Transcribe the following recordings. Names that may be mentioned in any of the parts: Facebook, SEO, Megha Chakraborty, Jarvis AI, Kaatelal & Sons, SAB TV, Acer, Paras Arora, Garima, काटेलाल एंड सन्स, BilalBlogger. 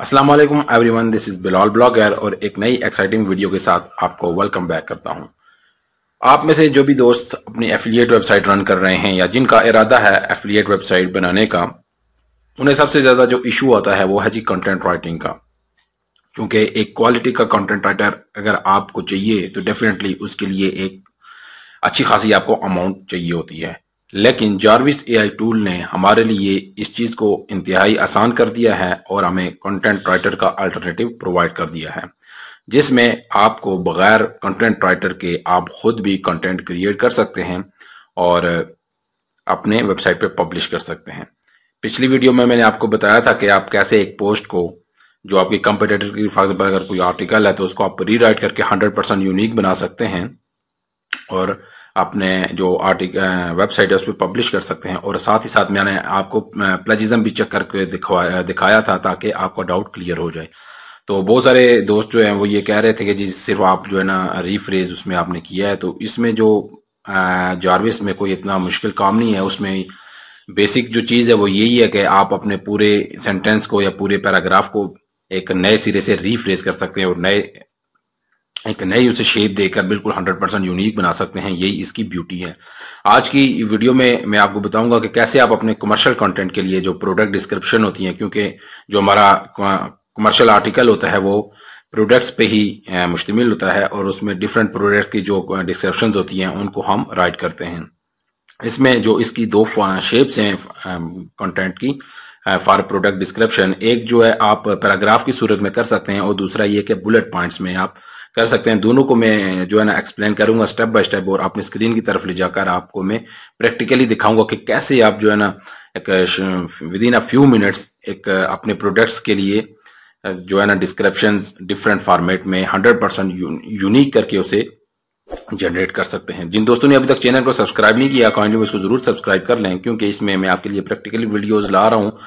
अस्सलाम वालेकुम everyone, this is Bilal blogger और एक नई एक्साइटिंग वीडियो के साथ आपको वेलकम बैक करता हूं। आप में से जो भी दोस्त अपनी एफिलिएट वेबसाइट रन कर रहे हैं या जिनका इरादा है एफिलिएट वेबसाइट बनाने का, उन्हें सबसे ज़्यादा जो इशू आता है वो है जी कंटेंट राइटिंग का, क्योंकि एक क्वालिटी का कंटेंट राइटर अगर आपको चाहिए तो डेफिनेटली उसके लिए एक अच्छी खासी आपको अमाउंट चाहिए होती है। लेकिन जार्विस AI टूल ने हमारे लिए इस चीज़ को इंतहाई आसान कर दिया है और हमें कंटेंट राइटर का अल्टरनेटिव प्रोवाइड कर दिया है, जिसमें आपको बगैर कंटेंट राइटर के आप खुद भी कंटेंट क्रिएट कर सकते हैं और अपने वेबसाइट पे पब्लिश कर सकते हैं। पिछली वीडियो में मैंने आपको बताया था कि आप कैसे एक पोस्ट को जो आपकी कंपटीटर की, फॉर एग्जाम्पल अगर कोई आर्टिकल है तो उसको आप रीराइट करके 100% यूनिक बना सकते हैं और अपने जो आर्टिकल वेबसाइट है उस पर पब्लिश कर सकते हैं। और साथ ही साथ मैंने आपको प्लेजिज्म भी चेक करके दिखाया था ताकि आपका डाउट क्लियर हो जाए। तो बहुत सारे दोस्त जो हैं वो ये कह रहे थे कि जी सिर्फ आप जो है ना रीफ्रेज उसमें आपने किया है, तो इसमें जो जार्विस में कोई इतना मुश्किल काम नहीं है। उसमें बेसिक जो चीज़ है वो यही है कि आप अपने पूरे सेंटेंस को या पूरे पैराग्राफ को एक नए सिरे से रीफ्रेज कर सकते हैं और एक नई उसे शेप देकर बिल्कुल 100% यूनिक बना सकते हैं। यही इसकी ब्यूटी है। आज की वीडियो में मैं आपको बताऊंगा कि कैसे आप अपने कमर्शियल कंटेंट के लिए जो प्रोडक्ट डिस्क्रिप्शन होती है, क्योंकि जो हमारा कमर्शियल आर्टिकल होता है वो प्रोडक्ट्स पे ही मुश्तमिल होता है और उसमें डिफरेंट प्रोडक्ट की जो डिस्क्रिप्शन होती हैं उनको हम राइट करते हैं। इसमें जो इसकी दो शेप्स हैं कंटेंट की फॉर प्रोडक्ट डिस्क्रिप्शन, एक जो है आप पैराग्राफ की सूरत में कर सकते हैं और दूसरा ये कि बुलेट पॉइंट्स में आप कर सकते हैं। दोनों को मैं जो है ना एक्सप्लेन करूंगा स्टेप बाय स्टेप और अपनी स्क्रीन की तरफ ले जाकर आपको मैं प्रैक्टिकली दिखाऊंगा कि कैसे आप जो है ना एक विदिन अ फ्यू मिनट्स एक अपने प्रोडक्ट्स के लिए जो है ना डिस्क्रिप्शंस डिफरेंट फॉर्मेट में 100% यूनिक करके उसे जनरेट कर सकते हैं। जिन दोस्तों ने अभी तक चैनल को सब्सक्राइब नहीं किया काइंडली उसको जरूर सब्सक्राइब कर लें, क्योंकि इसमें मैं आपके लिए प्रैक्टिकली वीडियोज ला रहा हूँ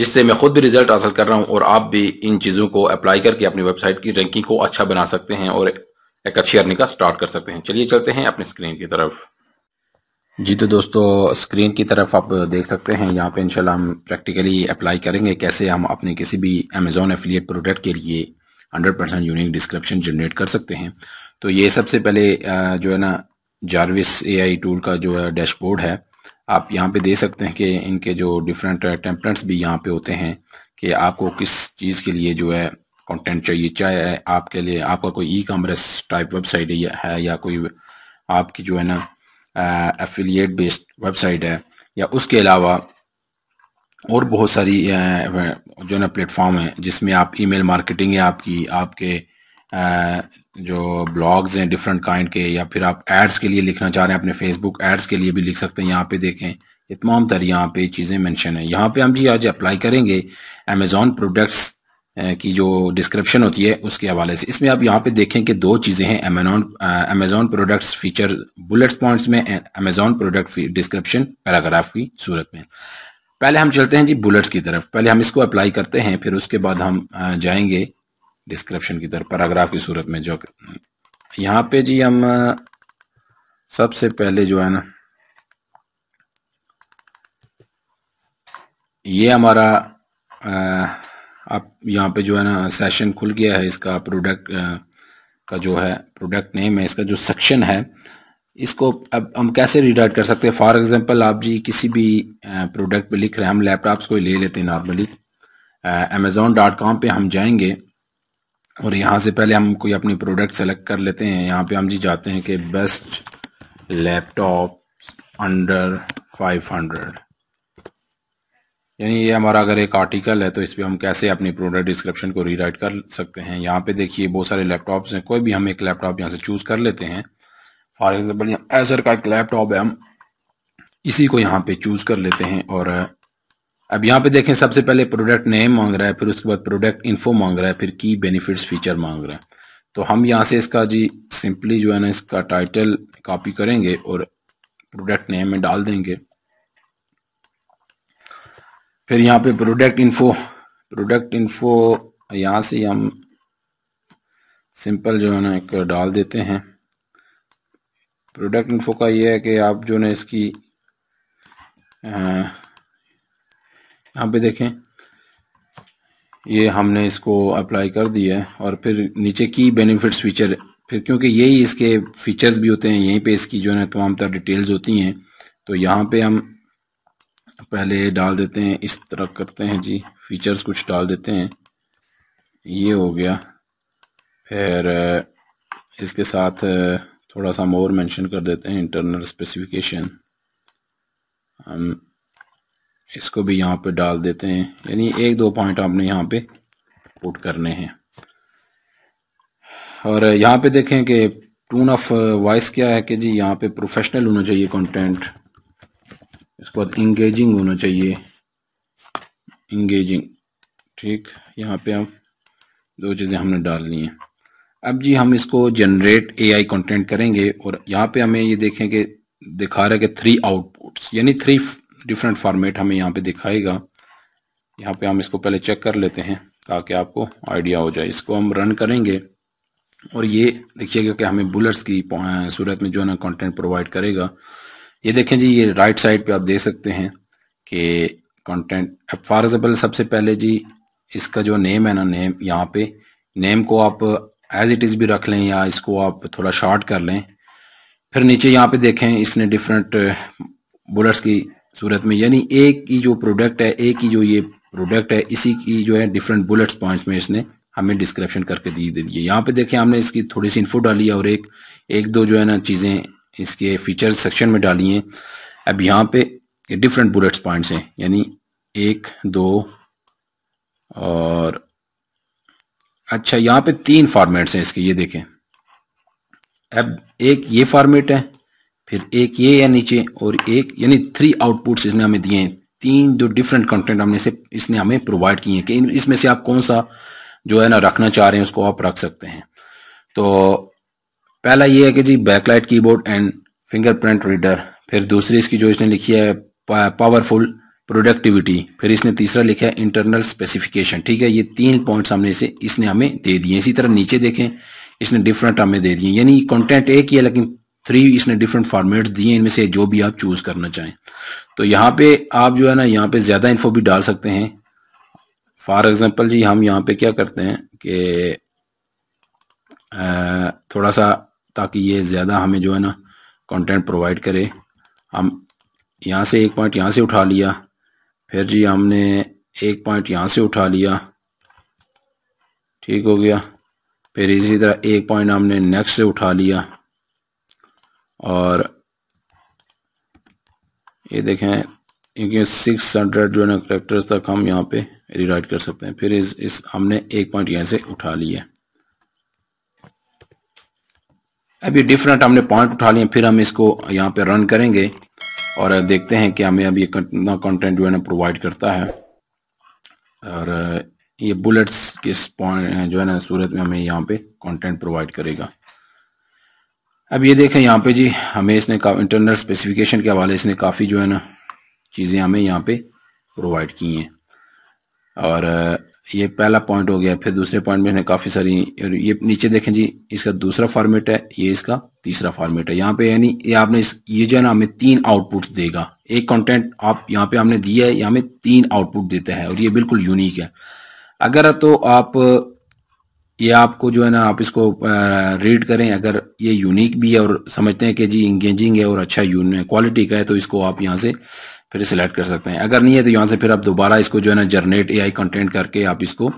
जिससे मैं खुद भी रिजल्ट हासिल कर रहा हूं और आप भी इन चीज़ों को अप्लाई करके अपनी वेबसाइट की रैंकिंग को अच्छा बना सकते हैं और एक अच्छी अर्निंग का स्टार्ट कर सकते हैं। चलिए चलते हैं अपने स्क्रीन की तरफ। जी तो दोस्तों, स्क्रीन की तरफ आप देख सकते हैं, यहाँ पे इंशाल्लाह हम प्रैक्टिकली अप्लाई करेंगे कैसे हम अपने किसी भी अमेजॉन एफिलिएट प्रोडक्ट के लिए 100% यूनिक डिस्क्रिप्शन जनरेट कर सकते हैं। तो ये सबसे पहले जो है ना जार्विस AI टूल का जो है डैशबोर्ड है, आप यहाँ पे दे सकते हैं कि इनके जो डिफरेंट टेम्पलेट्स भी यहाँ पे होते हैं कि आपको किस चीज़ के लिए जो है कंटेंट चाहिए, चाहे आपके लिए आपका कोई ई-कॉमर्स टाइप वेबसाइट है या कोई आपकी जो है ना एफिलिएट बेस्ड वेबसाइट है या उसके अलावा और बहुत सारी जो है ना प्लेटफॉर्म है जिसमें आप ईमेल मार्केटिंग है आपकी, आपके जो ब्लॉग्स हैं डिफरेंट काइंड के, या फिर आप एड्स के लिए लिखना चाह रहे हैं अपने फेसबुक एड्स के लिए भी लिख सकते हैं। यहाँ पे देखें ये तमाम तरह यहाँ पे चीज़ें मेंशन है। यहाँ पे हम जी आज अप्लाई करेंगे अमेज़ॉन प्रोडक्ट्स की जो डिस्क्रिप्शन होती है उसके हवाले से। इसमें आप यहाँ पे देखें कि दो चीज़ें हैं, Amazon products feature bullets points में, अमेज़ॉन प्रोडक्ट डिस्क्रिप्शन पैराग्राफ की सूरत में। पहले हम चलते हैं जी बुलेट्स की तरफ, पहले हम इसको अप्लाई करते हैं, फिर उसके बाद हम जाएंगे डिस्क्रिप्शन की तरफ पैराग्राफ की सूरत में। जो यहाँ पे जी हम सबसे पहले जो है ना ये हमारा आप यहाँ पे जो है ना सेशन खुल गया है, इसका प्रोडक्ट का जो है प्रोडक्ट नेम है, इसका जो सेक्शन है इसको अब हम कैसे रीडाइट कर सकते हैं। फॉर एग्जांपल आप जी किसी भी प्रोडक्ट पे लिख रहे हैं, हम लैपटॉप्स को ले लेते हैं नॉर्मली, amazon.com पे हम जाएंगे और यहाँ से पहले हम कोई अपनी प्रोडक्ट सेलेक्ट कर लेते हैं। यहाँ पे हम जी जाते हैं कि बेस्ट लैपटॉप अंडर 500, यानी ये हमारा अगर एक आर्टिकल है तो इस पर हम कैसे अपनी प्रोडक्ट डिस्क्रिप्शन को रीराइट कर सकते हैं। यहाँ पे देखिए बहुत सारे लैपटॉप्स हैं, कोई भी हम एक लैपटॉप यहाँ से चूज़ कर लेते हैं। फॉर एग्जाम्पल एसर का एक लैपटॉप है, हम इसी को यहाँ पे चूज़ कर लेते हैं और अब यहाँ पे देखें सबसे पहले प्रोडक्ट नेम मांग रहा है, फिर उसके बाद प्रोडक्ट इन्फो मांग रहा है, फिर की बेनिफिट्स फीचर मांग रहा है। तो हम यहाँ से इसका जी सिंपली जो है ना इसका टाइटल कॉपी करेंगे और प्रोडक्ट नेम में डाल देंगे, फिर यहाँ पे प्रोडक्ट इन्फो यहाँ से हम सिंपल जो है ना एक डाल देते हैं। प्रोडक्ट इन्फो का ये है कि आप जो है ना इसकी यहाँ पे देखें ये हमने इसको अप्लाई कर दिया है और फिर नीचे की बेनिफिट्स फीचर, फिर क्योंकि यही इसके फीचर्स भी होते हैं, यहीं पे इसकी जो है तमाम तरह डिटेल्स होती हैं। तो यहाँ पे हम पहले डाल देते हैं, इस तरह करते हैं जी, फीचर्स कुछ डाल देते हैं, ये हो गया। फिर इसके साथ थोड़ा सा हम और मेंशन कर देते हैं इंटरनल स्पेसिफिकेशन, हम इसको भी यहाँ पे डाल देते हैं। यानी एक दो पॉइंट आपने यहाँ पे पुट करने हैं। और यहाँ पे देखें कि टोन ऑफ वॉइस क्या है कि जी यहाँ पे प्रोफेशनल होना चाहिए कंटेंट, इसके बाद इंगेजिंग होना चाहिए, इंगेजिंग, ठीक। यहाँ पे हम दो चीज़ें हमने डालनी हैं। अब जी हम इसको जनरेट एआई कंटेंट करेंगे और यहाँ पे हमें ये देखें कि दिखा रहा है कि 3 आउटपुट्स, यानी 3 डिफरेंट फॉर्मेट हमें यहाँ पे दिखाएगा। यहाँ पे हम इसको पहले चेक कर लेते हैं ताकि आपको आइडिया हो जाए। इसको हम रन करेंगे और ये देखिएगा कि हमें बुलेट्स की सूरत में जो है ना कंटेंट प्रोवाइड करेगा। ये देखें जी, ये राइट साइड पे आप देख सकते हैं कि कंटेंट फॉर एग्जाम्पल, सबसे पहले जी इसका जो नेम है ना, नेम, यहाँ पे नेम को आप एज इट इज़ भी रख लें या इसको आप थोड़ा शॉर्ट कर लें। फिर नीचे यहाँ पे देखें इसने डिफरेंट बुलेट्स की सूरत में, यानी एक ही जो प्रोडक्ट है, एक ही जो ये प्रोडक्ट है, इसी की जो है डिफरेंट बुलेट्स पॉइंट्स में इसने हमें डिस्क्रिप्शन करके दे दी है। यहाँ पे देखें हमने इसकी थोड़ी सी इन्फो डाली है और एक दो जो है ना चीज़ें इसके फीचर्स सेक्शन में डाली हैं। अब यहाँ पे डिफरेंट बुलेट्स पॉइंट्स हैं, यानी 1, 2 और अच्छा यहाँ पे 3 फॉर्मेट्स हैं इसके, ये देखें। अब एक ये फॉर्मेट है, फिर एक ये है नीचे, और एक, यानी 3 आउटपुट्स इसने हमें दिए हैं। 3 जो डिफरेंट कंटेंट हमने से इसने हमें प्रोवाइड किए हैं कि इसमें से आप कौन सा जो है ना रखना चाह रहे हैं उसको आप रख सकते हैं। तो पहला ये है कि जी backlight keyboard and fingerprint reader, फिर दूसरी इसकी जो इसने लिखी है पावरफुल प्रोडक्टिविटी, फिर इसने तीसरा लिखा है इंटरनल स्पेसिफिकेशन, ठीक है। ये 3 पॉइंट्स हमने इसे इसने हमें दे दिए। इसी तरह नीचे देखें इसने डिफरेंट हमें दे दिए, यानी कंटेंट एक ही है लेकिन 3 इसने डिफरेंट फॉर्मेट्स दिए, इनमें से जो भी आप चूज करना चाहें। तो यहाँ पे आप जो है ना यहाँ पे ज़्यादा इन्फो भी डाल सकते हैं। फॉर एग्जाम्पल जी हम यहाँ पे क्या करते हैं कि थोड़ा सा, ताकि ये ज़्यादा हमें जो है ना कंटेंट प्रोवाइड करे, हम यहाँ से एक पॉइंट यहाँ से उठा लिया, फिर जी हमने एक पॉइंट यहाँ से उठा लिया, ठीक हो गया। फिर इसी तरह एक पॉइंट हमने नेक्स्ट से उठा लिया, और ये देखें क्योंकि 600 जो है ना कैरेक्टर्स तक हम यहाँ पे रीराइट कर सकते हैं। फिर इस हमने एक पॉइंट यहाँ से उठा लिया। अब ये डिफरेंट हमने पॉइंट उठा लिए, फिर हम इसको यहाँ पे रन करेंगे और देखते हैं कि हमें अब ये कितना कंटेंट जो है ना प्रोवाइड करता है। और ये बुलेट्स किस पॉइंट जो है ना सूरत में हमें यहाँ पे कंटेंट प्रोवाइड करेगा। अब ये देखें यहाँ पे जी हमें इसने इंटरनल स्पेसिफिकेशन के हवाले इसने काफ़ी जो है ना चीज़ें हमें यहाँ पे प्रोवाइड की हैं। और ये पहला पॉइंट हो गया, फिर दूसरे पॉइंट में काफ़ी सारी, और ये नीचे देखें जी इसका दूसरा फॉर्मेट है, ये इसका तीसरा फॉर्मेट है। यहाँ पे यानी ये आपने ये जो है ना हमें 3 आउटपुट्स देगा। एक कंटेंट आप यहाँ पे हमने दिया है, ये हमें 3 आउटपुट देता है और ये बिल्कुल यूनिक है। अगर तो आप ये आपको जो है ना आप इसको रीड करें, अगर ये यूनिक भी है और समझते हैं कि जी इंगेजिंग है और अच्छा क्वालिटी का है, तो इसको आप यहाँ से फिर सिलेक्ट कर सकते हैं। अगर नहीं है तो यहाँ से फिर आप दोबारा इसको जो है ना जनरेट एआई कंटेंट करके आप इसको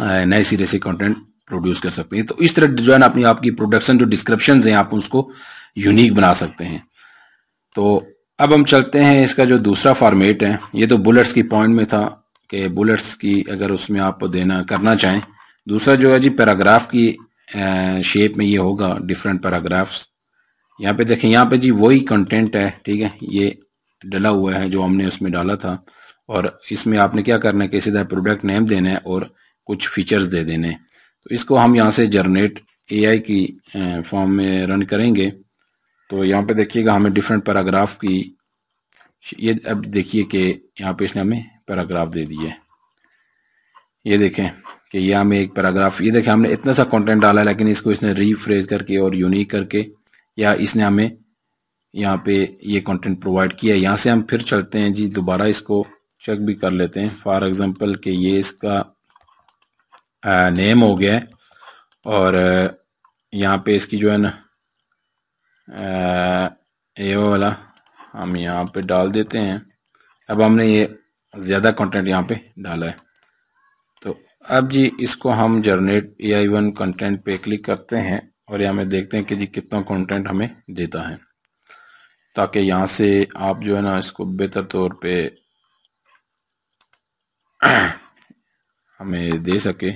नए सिरे से कंटेंट प्रोड्यूस कर सकते हैं। तो इस तरह जो है ना अपनी आपकी प्रोडक्शन जो डिस्क्रिप्शन हैं आप उसको यूनिक बना सकते हैं। तो अब हम चलते हैं इसका जो दूसरा फॉर्मेट है, ये तो बुलेट्स की पॉइंट में था कि बुलेट्स की अगर उसमें आप देना करना चाहें। दूसरा जो है जी पैराग्राफ की शेप में ये होगा, डिफरेंट पैराग्राफ्स। यहाँ पे देखें यहाँ पे जी वही कंटेंट है, ठीक है, ये डला हुआ है जो हमने उसमें डाला था। और इसमें आपने क्या करना है कि सीधा प्रोडक्ट नेम देना है और कुछ फीचर्स दे देने। तो इसको हम यहाँ से जनरेट एआई की फॉर्म में रन करेंगे। तो यहाँ पे देखिएगा हमें डिफरेंट पैराग्राफ की ये, अब देखिए कि यहाँ पे इसने हमें पैराग्राफ दे दिए। ये देखें कि यह हमें एक पैराग्राफ, ये देखें हमने इतना सा कंटेंट डाला है, लेकिन इसको इसने रीफ्रेज करके और यूनिक करके या इसने हमें यहाँ पे ये कंटेंट प्रोवाइड किया। यहाँ से हम फिर चलते हैं जी, दोबारा इसको चेक भी कर लेते हैं। फॉर एग्जांपल कि ये इसका नेम हो गया है और यहाँ पे इसकी जो है ना ये वाला हम यहाँ पे डाल देते हैं। अब हमने ये ज़्यादा कंटेंट यहाँ पे डाला है, तो अब जी इसको हम जनरेट AI1 कंटेंट पे क्लिक करते हैं और यहाँ में देखते हैं कि जी कितना कंटेंट हमें देता है, ताकि यहाँ से आप जो है ना इसको बेहतर तौर पे हमें दे सके।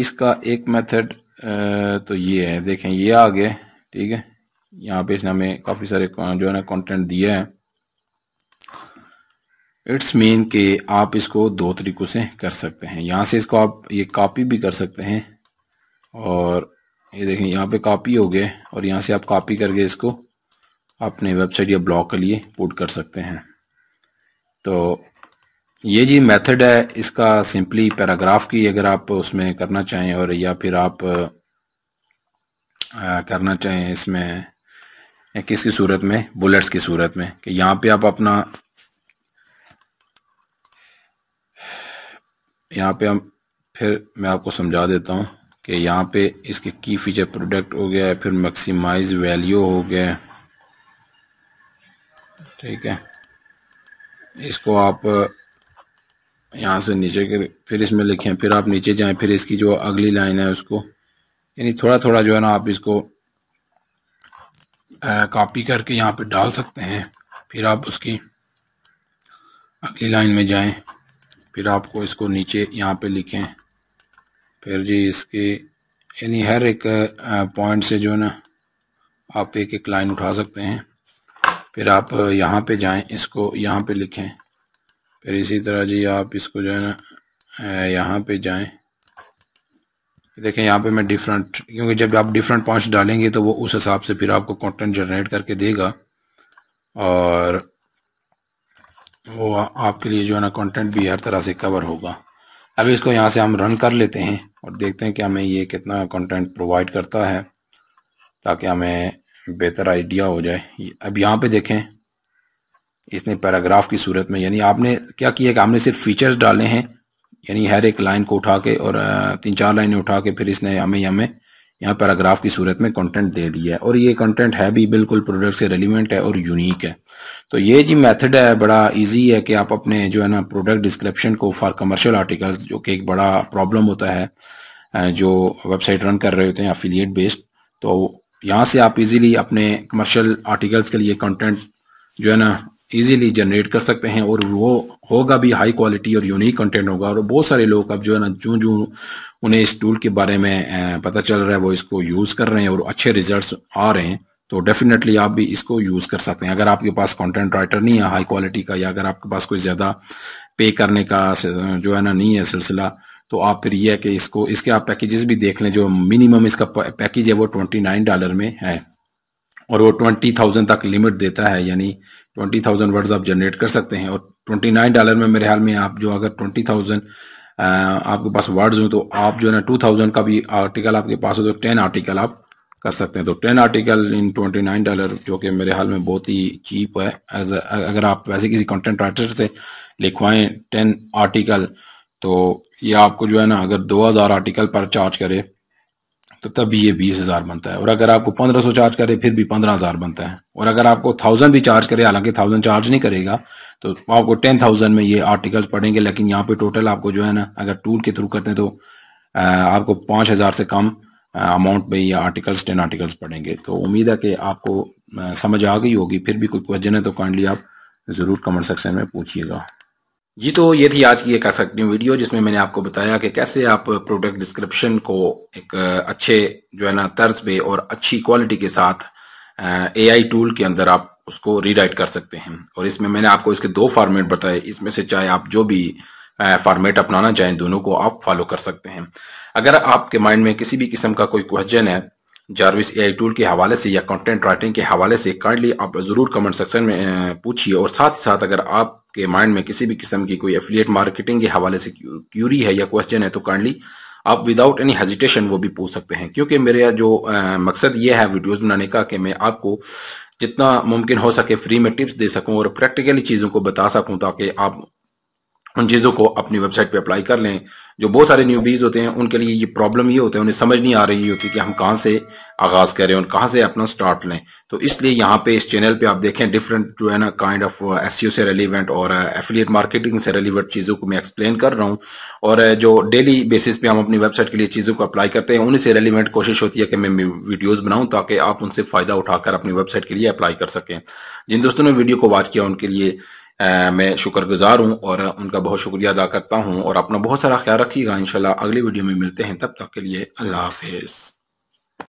इसका एक मेथड तो ये है, देखें ये आ गया, ठीक है। यहाँ पे इसने हमें काफ़ी सारे जो है ना कंटेंट दिया है। इट्स मीन कि आप इसको दो तरीक़ों से कर सकते हैं। यहाँ से इसको आप ये कॉपी भी कर सकते हैं और ये देखें यहाँ पे कॉपी हो गए और यहाँ से आप कॉपी करके इसको अपने वेबसाइट या ब्लॉग के लिए पुट कर सकते हैं। तो ये जी मेथड है इसका सिंपली पैराग्राफ की, अगर आप उसमें करना चाहें और या फिर आप करना चाहें इसमें किसकी सूरत में, बुलेट्स की सूरत में, कि यहाँ पे आप अपना यहाँ पे हम फिर मैं आपको समझा देता हूँ कि यहाँ पे इसके की फीचर प्रोडक्ट हो गया है, फिर मैक्सिमाइज वैल्यू हो गया, ठीक है। इसको आप यहाँ से नीचे के फिर इसमें लिखें, फिर आप नीचे जाएं, फिर इसकी जो अगली लाइन है उसको यानी थोड़ा थोड़ा जो है ना आप इसको कॉपी करके यहाँ पे डाल सकते हैं। फिर आप उसकी अगली लाइन में जाएं, फिर आपको इसको नीचे यहाँ पे लिखें, फिर जी इसके यानी हर एक पॉइंट से जो है ना आप एक एक लाइन उठा सकते हैं। फिर आप यहाँ पे जाएं, इसको यहाँ पे लिखें, फिर इसी तरह जी आप इसको जो है ना यहाँ पे जाएं। देखें यहाँ पे मैं डिफरेंट, क्योंकि जब आप डिफरेंट पॉइंट्स डालेंगे तो वो उस हिसाब से फिर आपको कंटेंट जनरेट करके देगा और वो आपके लिए जो है ना कंटेंट भी हर तरह से कवर होगा। अब इसको यहाँ से हम रन कर लेते हैं और देखते हैं कि हमें ये कितना कंटेंट प्रोवाइड करता है, ताकि हमें बेहतर आइडिया हो जाए। अब यहाँ पे देखें इसने पैराग्राफ की सूरत में, यानी आपने क्या किया कि हमने सिर्फ फीचर्स डाले हैं, यानी हर एक लाइन को उठा के और 3-4 लाइनें उठा के फिर इसने हमें यहाँ पैराग्राफ की सूरत में कंटेंट दे दिया है। और ये कंटेंट है भी बिल्कुल प्रोडक्ट से रेलिवेंट है और यूनिक है। तो ये जी मेथड है, बड़ा इजी है कि आप अपने जो है ना प्रोडक्ट डिस्क्रिप्शन को फॉर कमर्शियल आर्टिकल्स, जो कि एक बड़ा प्रॉब्लम होता है जो वेबसाइट रन कर रहे होते हैं एफिलिएट बेस्ड, तो यहाँ से आप इजीली अपने कमर्शियल आर्टिकल्स के लिए कंटेंट जो है ना इजीली जनरेट कर सकते हैं और वो होगा भी हाई क्वालिटी और यूनिक कंटेंट होगा। और बहुत सारे लोग अब जो है ना जो उन्हें इस टूल के बारे में पता चल रहा है वो इसको यूज़ कर रहे हैं और अच्छे रिजल्ट्स आ रहे हैं। तो डेफिनेटली आप भी इसको यूज़ कर सकते हैं, अगर आपके पास कंटेंट राइटर नहीं है हाई क्वालिटी का, या अगर आपके पास कोई ज़्यादा पे करने का जो है ना नहीं है सिलसिला, तो आप फिर यह है कि इसको इसके आप पैकेजेस भी देख लें। जो मिनिमम इसका पैकेज है वो $29 में है और वो 20,000 तक लिमिट देता है, यानी 20,000 वर्ड्स आप जनरेट कर सकते हैं। और $29 में मेरे ख्याल में आप जो अगर 20,000 आपके पास वर्ड्स हो तो आप जो है ना 2,000 का भी आर्टिकल आपके पास हो तो 10 आर्टिकल आप कर सकते हैं। तो 10 आर्टिकल इन $29 जो कि मेरे ख्याल में बहुत ही चीप है। अगर आप वैसे किसी कंटेंट राइटर से लिखवाएं 10 आर्टिकल, तो ये आपको जो है ना अगर 2000 आर्टिकल पर चार्ज करे तो तब ये 20,000 बनता है, और अगर आपको 1500 चार्ज करे फिर भी 15,000 बनता है, और अगर आपको 1000 भी चार्ज करे, हालांकि 1000 चार्ज नहीं करेगा, तो आपको 10,000 में ये आर्टिकल्स पड़ेंगे। लेकिन यहाँ पे टोटल आपको जो है ना अगर टूल के थ्रू करते हैं तो आपको 5000 से कम अमाउंट में ये आर्टिकल्स 10 आर्टिकल्स पड़ेंगे। तो उम्मीद है कि आपको समझ आ गई होगी। फिर भी कोई क्वेश्चन है तो काइंडली आप ज़रूर कमेंट सेक्शन में पूछिएगा। जी तो ये थी आज की एक आसक्तिपूर्ण वीडियो, जिसमें मैंने आपको बताया कि कैसे आप प्रोडक्ट डिस्क्रिप्शन को एक अच्छे जो है ना तर्ज पे और अच्छी क्वालिटी के साथ AI टूल के अंदर आप उसको रीराइट कर सकते हैं। और इसमें मैंने आपको इसके 2 फॉर्मेट बताए, इसमें से चाहे आप जो भी फॉर्मेट अपनाना चाहें दोनों को आप फॉलो कर सकते हैं। अगर आपके माइंड में किसी भी किस्म का कोई क्वेश्चन है जार्विस AI टूल के हवाले से या कंटेंट राइटिंग के हवाले से, काइंडली आप ज़रूर कमेंट सेक्शन में पूछिए। और साथ ही साथ अगर आपके माइंड में किसी भी किस्म की कोई एफिलिएट मार्केटिंग के हवाले से क्यूरी है या क्वेश्चन है, तो काइंडली आप विदाउट एनी हेजिटेशन वो भी पूछ सकते हैं, क्योंकि मेरा जो मकसद ये है वीडियोज़ बनाने का कि मैं आपको जितना मुमकिन हो सके फ्री में टिप्स दे सकूँ और प्रैक्टिकली चीज़ों को बता सकूँ, ताकि आप उन चीज़ों को अपनी वेबसाइट पर अप्लाई कर लें जो बहुत सारे न्यूबीज होते हैं उनके लिए ये प्रॉब्लम ये होता है, उन्हें समझ नहीं आ रही होती कि हम कहाँ से आगाज करें और कहाँ से अपना स्टार्ट लें। तो इसलिए यहाँ पे इस चैनल पे आप देखें डिफरेंट जो है ना काइंड ऑफ एसईओ से रिलेवेंट और एफिलिएट मार्केटिंग से रिलेवेंट चीजों को मैं एक्सप्लेन कर रहा हूँ, और जो डेली बेसिस पे हम अपनी वेबसाइट के लिए चीजों को अप्लाई करते हैं उन्हीं से रिलेवेंट कोशिश होती है कि मैं वीडियोज बनाऊं ताकि आप उनसे फायदा उठाकर अपनी वेबसाइट के लिए अप्लाई कर सकें। जिन दोस्तों ने वीडियो को वॉच किया उनके लिए मैं शुक्रगुजार हूं और उनका बहुत शुक्रिया अदा करता हूं, और अपना बहुत सारा ख्याल रखिएगा। इंशाल्लाह अगली वीडियो में मिलते हैं, तब तक के लिए अल्लाह हाफिज।